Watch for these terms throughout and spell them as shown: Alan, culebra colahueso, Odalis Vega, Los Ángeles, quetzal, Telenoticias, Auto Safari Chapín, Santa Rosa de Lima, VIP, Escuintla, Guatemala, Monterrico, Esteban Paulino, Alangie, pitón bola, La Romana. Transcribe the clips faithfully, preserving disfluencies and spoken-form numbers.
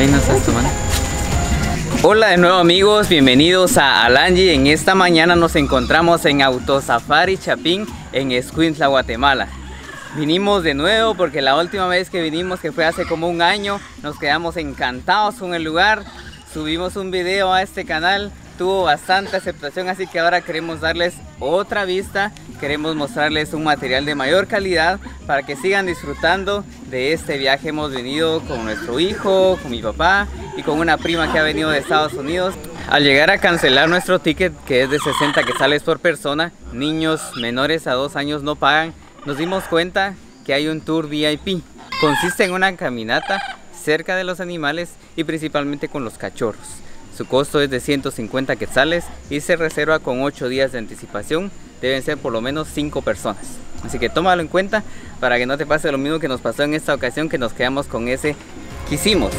Ahí no estás tomando. Hola de nuevo amigos, bienvenidos a Alangie. En esta mañana nos encontramos en Auto Safari Chapín en Escuintla, Guatemala. Vinimos de nuevo porque la última vez que vinimos, que fue hace como un año, nos quedamos encantados con el lugar. Subimos un video a este canal, tuvo bastante aceptación, así que ahora queremos darles otra vista, queremos mostrarles un material de mayor calidad para que sigan disfrutando de este viaje. Hemos venido con nuestro hijo, con mi papá y con una prima que ha venido de Estados Unidos. Al llegar a cancelar nuestro ticket, que es de sesenta quetzales por persona, niños menores a dos años no pagan, nos dimos cuenta que hay un tour V I P. Consiste en una caminata cerca de los animales y principalmente con los cachorros. Su costo es de ciento cincuenta quetzales y se reserva con ocho días de anticipación. Deben ser por lo menos cinco personas. Así que tómalo en cuenta para que no te pase lo mismo que nos pasó en esta ocasión, que nos quedamos con ese quisimos.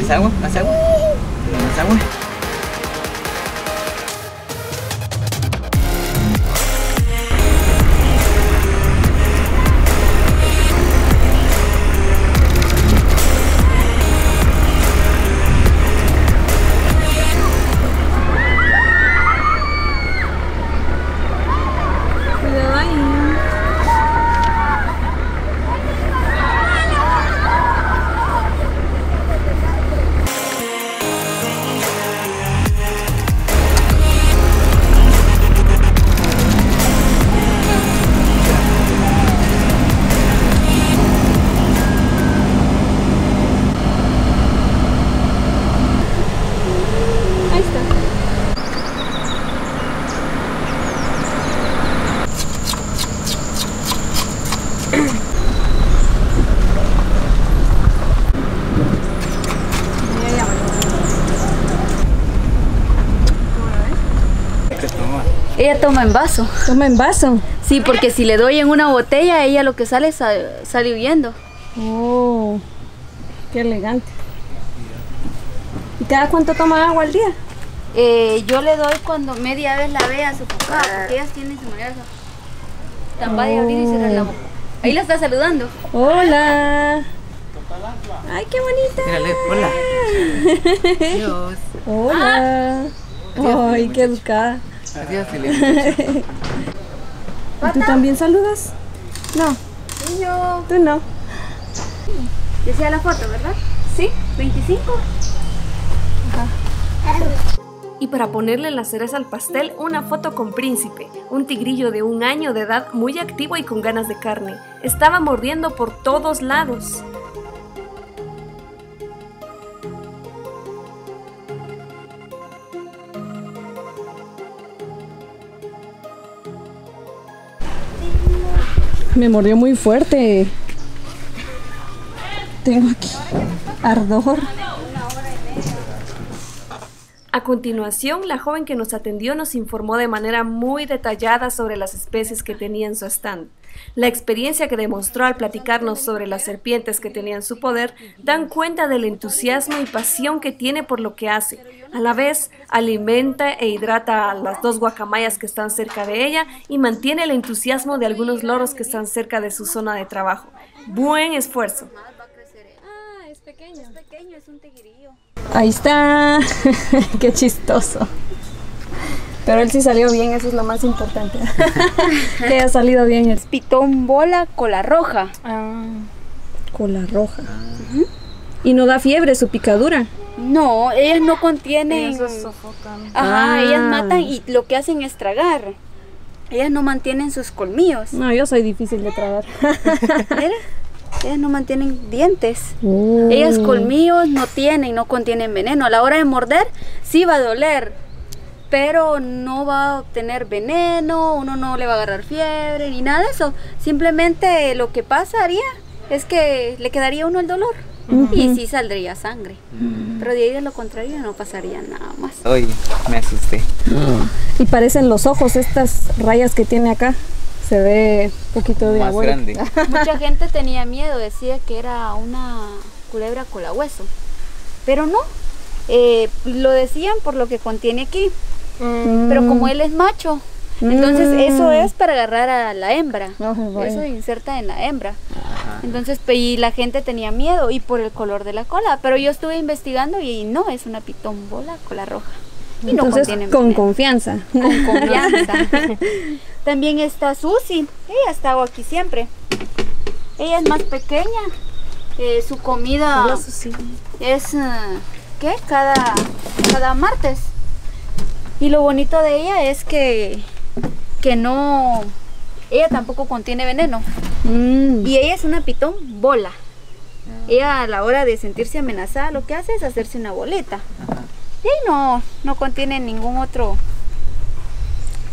¿Más agua? ¿Más agua? ¿Más agua? Ella toma en vaso. ¿Toma en vaso? Sí, porque si le doy en una botella, ella lo que sale, sale, sale huyendo. Oh, qué elegante. ¿Y cada cuánto toma agua al día? Eh, yo le doy cuando media vez la vea sofocada, porque ellas tienen su manera de tapar y abrir y cerrar la boca. Ahí la está saludando. ¡Hola! ¡Ay, qué bonita! Mírale, hola. Dios. ¡Hola! Ah. ¡Ay, qué educada! Adiós, ¿y tú también saludas? No. Sí, yo. Tú no. Decía la foto, ¿verdad? Sí. veinticinco. Ajá. Y para ponerle las cerezas al pastel, una foto con Príncipe, un tigrillo de un año de edad muy activo y con ganas de carne. Estaba mordiendo por todos lados. Me mordió muy fuerte. Tengo aquí ardor. A continuación, la joven que nos atendió nos informó de manera muy detallada sobre las especies que tenía en su stand. La experiencia que demostró al platicarnos sobre las serpientes que tenía en su poder dan cuenta del entusiasmo y pasión que tiene por lo que hace. A la vez, alimenta e hidrata a las dos guacamayas que están cerca de ella y mantiene el entusiasmo de algunos loros que están cerca de su zona de trabajo. ¡Buen esfuerzo! Ah, es pequeño, es pequeño, es un tigrillo. Ahí está. ¡Qué chistoso! Pero él sí salió bien, eso es lo más importante. Que ha salido bien. El pitón bola cola roja. Ah, cola roja. Uh-huh. ¿Y no da fiebre su picadura? No, ellas no contienen... Ellas los sofocan. Ajá, ah. Ellas matan y lo que hacen es tragar. Ellas no mantienen sus colmillos. No, yo soy difícil de tragar. ¿Mira? Ellas no mantienen dientes. Uh. Ellas colmillos no tienen, no contienen veneno. A la hora de morder, sí va a doler. pero no va a obtener veneno, uno no le va a agarrar fiebre ni nada de eso. Simplemente lo que pasaría es que le quedaría a uno el dolor. Uh-huh. Y sí saldría sangre. Uh-huh. Pero de ahí de lo contrario no pasaría nada más. Oye, me asusté. Uh-huh. Y parecen los ojos, estas rayas que tiene acá. Se ve un poquito de más abuelo. Grande. Mucha gente tenía miedo, decía que era una culebra colahueso. Pero no. Eh, lo decían por lo que contiene aquí. Mm. Pero como él es macho, mm. entonces eso es para agarrar a la hembra. Oh, bueno. Eso inserta en la hembra. Ah. Entonces, y la gente tenía miedo, y por el color de la cola. Pero yo estuve investigando y no, es una pitómbola cola roja. Y entonces, no con miedo. Confianza. Con confianza. También está Susi. Ella ha estado aquí siempre. Ella es más pequeña. Eh, su comida Hola, Susi. es... Uh, ¿Qué? Cada, cada martes. Y lo bonito de ella es que, que no... Ella tampoco contiene veneno. Mm. Y ella es una pitón bola. Mm. Ella a la hora de sentirse amenazada lo que hace es hacerse una boleta. Ajá. Y no, no contiene ningún otro...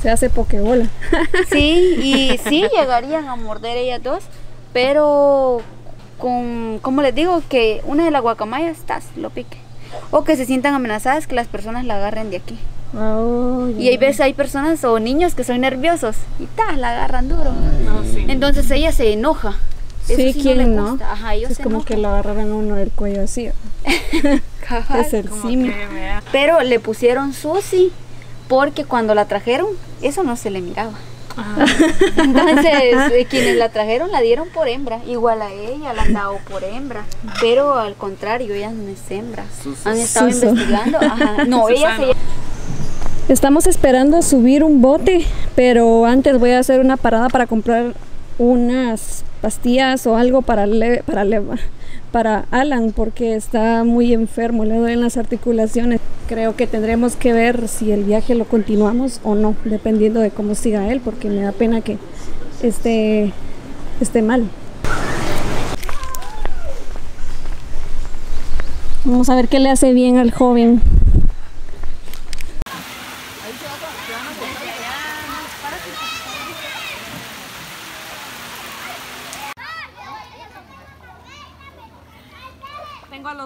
Se hace pokebola. Sí, y sí llegarían a morder ellas dos, pero con... Como les digo, que una de las guacamayas tas, lo pique. O que se sientan amenazadas, que las personas la agarren de aquí. Oh, yeah. Y hay veces hay personas o niños que son nerviosos y ta, la agarran duro. Ay, no, sí. Entonces ella se enoja. Eso sí, sí, ¿quién no? no? Ajá, ellos es se como enojan. Que la agarraran uno del cuello así. Cabal, es el simio. Pero le pusieron Susi porque cuando la trajeron, eso no se le miraba. Ah. Entonces, quienes la trajeron la dieron por hembra, igual a ella la han dado por hembra, pero al contrario, ella no es hembra. Suso. Han estado Suso. investigando. Ajá. No, ella se... Estamos esperando subir un bote, pero antes voy a hacer una parada para comprar unas pastillas o algo para le... para le... para Alan, porque está muy enfermo, le duelen las articulaciones. Creo que tendremos que ver si el viaje lo continuamos o no, dependiendo de cómo siga él, porque me da pena que esté, esté mal. Vamos a ver qué le hace bien al joven.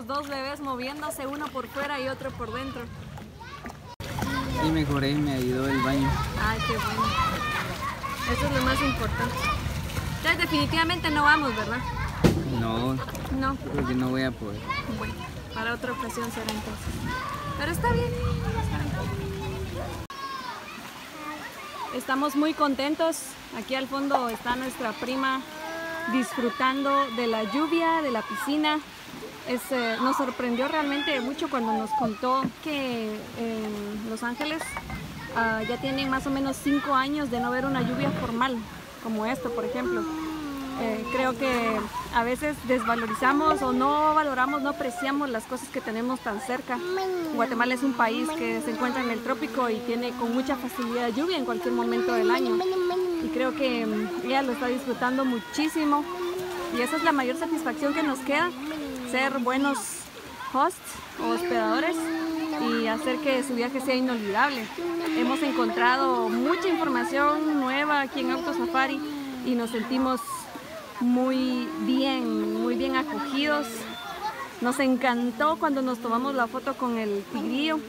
Dos bebés moviéndose, uno por fuera y otro por dentro. Y mejoré, me ayudó el baño. Ay, qué bueno. Eso es lo más importante. Entonces definitivamente no vamos, ¿verdad? No. No. Porque no voy a poder. Bueno, para otra ocasión será entonces. Pero está bien. Estamos muy contentos. Aquí al fondo está nuestra prima disfrutando de la lluvia, de la piscina. Es, eh, nos sorprendió realmente mucho cuando nos contó que en Los Ángeles uh, ya tienen más o menos cinco años de no ver una lluvia formal, como esto, por ejemplo. Eh, creo que a veces desvalorizamos o no valoramos, no apreciamos las cosas que tenemos tan cerca. Guatemala es un país que se encuentra en el trópico y tiene con mucha facilidad lluvia en cualquier momento del año. Y creo que ella lo está disfrutando muchísimo y esa es la mayor satisfacción que nos queda. Ser buenos hosts o hospedadores y hacer que su viaje sea inolvidable. Hemos encontrado mucha información nueva aquí en Auto Safari y nos sentimos muy bien, muy bien acogidos. Nos encantó cuando nos tomamos la foto con el tigrillo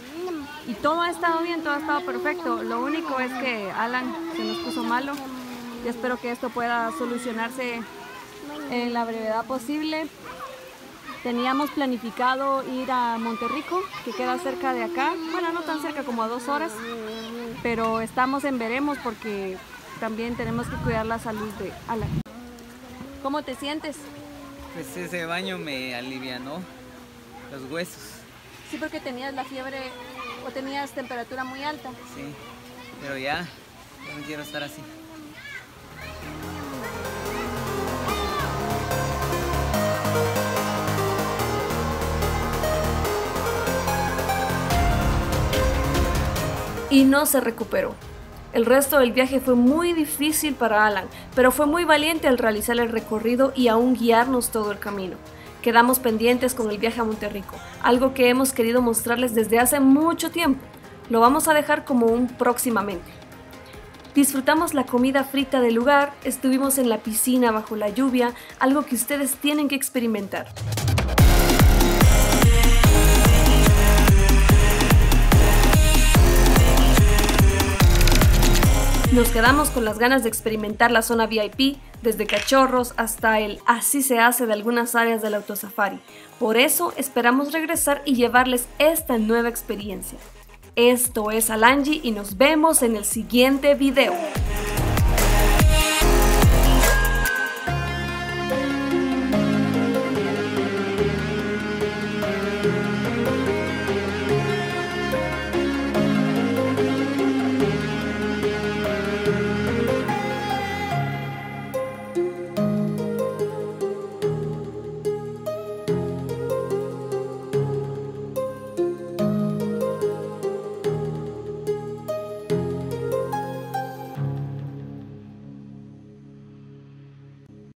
y todo ha estado bien, todo ha estado perfecto. Lo único es que Alan se nos puso malo y espero que esto pueda solucionarse en la brevedad posible. Teníamos planificado ir a Monterrico, que queda cerca de acá, bueno, no tan cerca, como a dos horas, pero estamos en veremos porque también tenemos que cuidar la salud de Alan. ¿Cómo te sientes? Pues ese baño me alivianó los huesos. Sí, porque tenías la fiebre o tenías temperatura muy alta. Sí, pero ya, ya no quiero estar así. Y no se recuperó. El resto del viaje fue muy difícil para Alan, pero fue muy valiente al realizar el recorrido y aún guiarnos todo el camino. Quedamos pendientes con el viaje a Monterrico, algo que hemos querido mostrarles desde hace mucho tiempo. Lo vamos a dejar como un próximamente. Disfrutamos la comida frita del lugar, estuvimos en la piscina bajo la lluvia, algo que ustedes tienen que experimentar. Nos quedamos con las ganas de experimentar la zona V I P, desde cachorros hasta el así se hace de algunas áreas del Auto Safari. Por eso esperamos regresar y llevarles esta nueva experiencia. Esto es Alangie y nos vemos en el siguiente video.